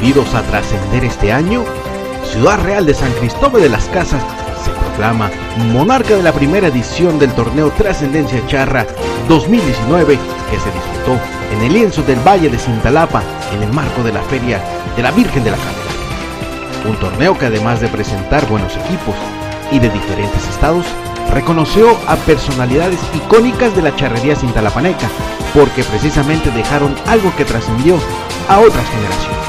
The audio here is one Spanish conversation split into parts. decididos a trascender este año, Ciudad Real de San Cristóbal de las Casas se proclama monarca de la primera edición del torneo Trascendencia Charra 2019 que se disputó en el lienzo del Valle de Cintalapa en el marco de la Feria de la Virgen de la Candelaria. Un torneo que además de presentar buenos equipos y de diferentes estados, reconoció a personalidades icónicas de la charrería cintalapaneca, porque precisamente dejaron algo que trascendió a otras generaciones.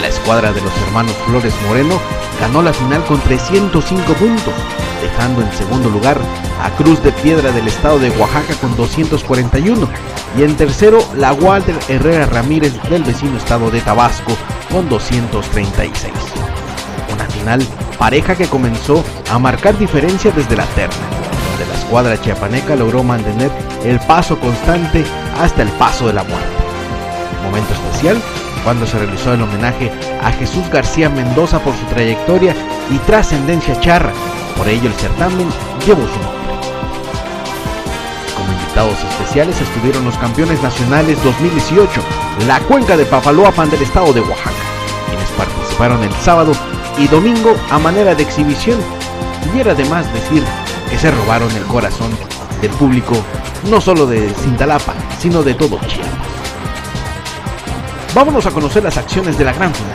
La escuadra de los hermanos Flores Moreno ganó la final con 305 puntos, dejando en segundo lugar a Cruz de Piedra del estado de Oaxaca con 241 y en tercero la Walter Herrera Ramírez del vecino estado de Tabasco con 236. Una final pareja que comenzó a marcar diferencia desde la terna, donde la escuadra chiapaneca logró mantener el paso constante hasta el paso de la muerte. Momento especial cuando se realizó el homenaje a Jesús García Mendoza por su trayectoria y trascendencia charra, por ello el certamen llevó su nombre. Como invitados especiales estuvieron los campeones nacionales 2018, la Cuenca de Papaloapan del estado de Oaxaca, quienes participaron el sábado y domingo a manera de exhibición, y era de más decir que se robaron el corazón del público, no solo de Cintalapa, sino de todo Chiapas. Vámonos a conocer las acciones de la gran final.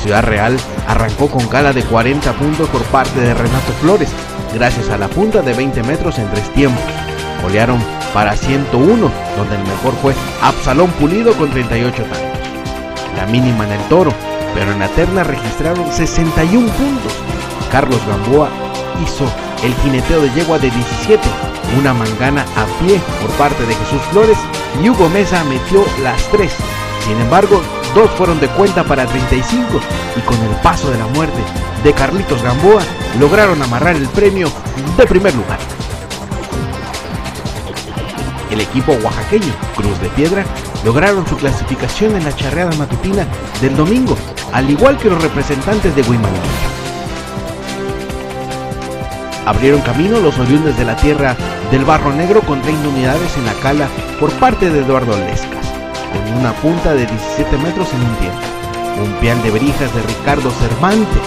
Ciudad Real arrancó con gala de 40 puntos por parte de Renato Flores, gracias a la punta de 20 metros en 3 tiempos. Golearon para 101, donde el mejor fue Absalón Pulido con 38 tantos. La mínima en el toro, pero en la terna registraron 61 puntos. Carlos Gamboa hizo el jineteo de yegua de 17, una mangana a pie por parte de Jesús Flores, y Hugo Mesa metió las 3. Sin embargo, 2 fueron de cuenta para 35 y con el paso de la muerte de Carlitos Gamboa lograron amarrar el premio de primer lugar. El equipo oaxaqueño Cruz de Piedra lograron su clasificación en la charreada matutina del domingo, al igual que los representantes de Huimanguillo. Abrieron camino los oriundos de la tierra del Barro Negro con 30 unidades en la cala por parte de Eduardo Lescas, con una punta de 17 metros en 1 tiempo. Un pial de brijas de Ricardo Cervantes.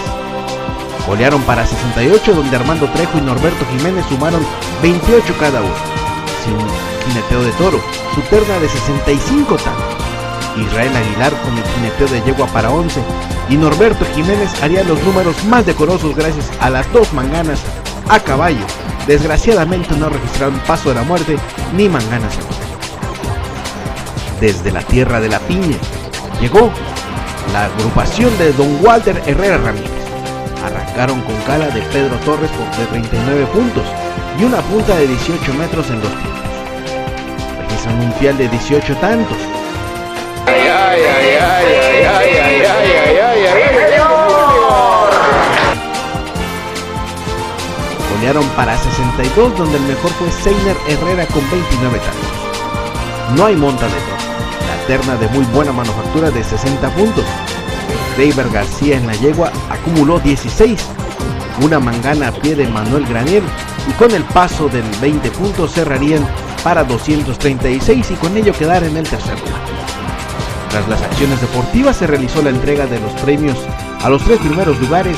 Golearon para 68, donde Armando Trejo y Norberto Jiménez sumaron 28 cada uno. Sin jineteo de toro, su terna de 65 tantos. Israel Aguilar con el jineteo de yegua para 11 y Norberto Jiménez haría los números más decorosos gracias a las 2 manganas a caballo. Desgraciadamente no registraron paso de la muerte ni manganas a caballo. Desde la tierra de la piña llegó la agrupación de don Walter Herrera Ramírez. Arrancaron con gala de Pedro Torres por 39 puntos y una punta de 18 metros en 2 tiempos. Registran un pial de 18 tantos. Golearon para 62, donde el mejor fue Seiner Herrera con 29 tantos. No hay monta de toro. La terna de muy buena manufactura de 60 puntos. Reiber García en la yegua acumuló 16. Una mangana a pie de Manuel Granier y con el paso del 20 puntos cerrarían para 236 y con ello quedar en el tercer lugar. Tras las acciones deportivas se realizó la entrega de los premios a los 3 primeros lugares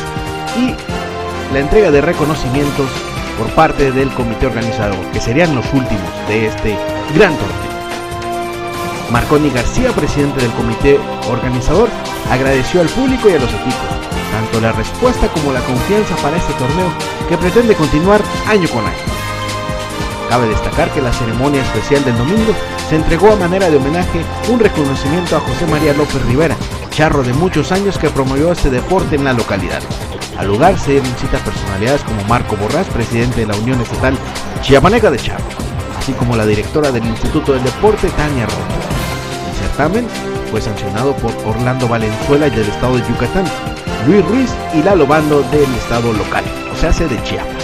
y la entrega de reconocimientos por parte del comité organizador, que serían los últimos de este gran torneo. Marconi García, presidente del comité organizador, agradeció al público y a los equipos tanto la respuesta como la confianza para este torneo que pretende continuar año con año. Cabe destacar que la ceremonia especial del domingo se entregó a manera de homenaje un reconocimiento a José María López Rivera, charro de muchos años que promovió este deporte en la localidad. Al lugar se dieron cita personalidades como Marco Borrás, presidente de la Unión Estatal Chiapaneca de Charro, así como la directora del Instituto del Deporte, Tania Rondón. El certamen fue sancionado por Orlando Valenzuela y del estado de Yucatán, Luis Ruiz y Lalo Bando del estado local, o sea, de Chiapas,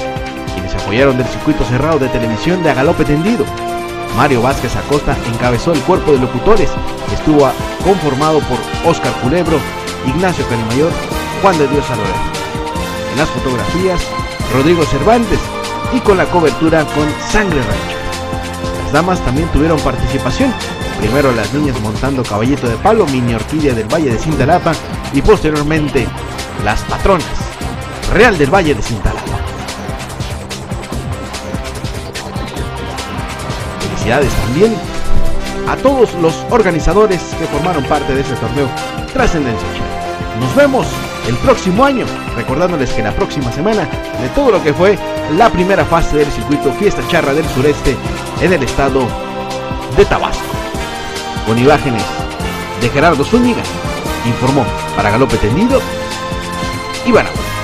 quienes apoyaron del circuito cerrado de televisión de Agalope Tendido. Mario Vázquez Acosta encabezó el cuerpo de locutores, que estuvo conformado por Óscar Culebro, Ignacio Calimayor, Juan de Dios Saloré. En las fotografías, Rodrigo Cervantes, y con la cobertura con Sangre Rancho. Las damas también tuvieron participación, Primero las niñas montando caballito de palo, mini orquídea del Valle de Cintalapa y posteriormente las patronas, Real del Valle de Cintalapa. Felicidades también a todos los organizadores que formaron parte de este torneo Trascendencia Charra. Nos vemos el próximo año, recordándoles que la próxima semana de todo lo que fue la primera fase del circuito Fiesta Charra del Sureste en el estado de Tabasco. Con imágenes de Gerardo Zúñiga, informó para Galope Tendido, Iván Aguilar.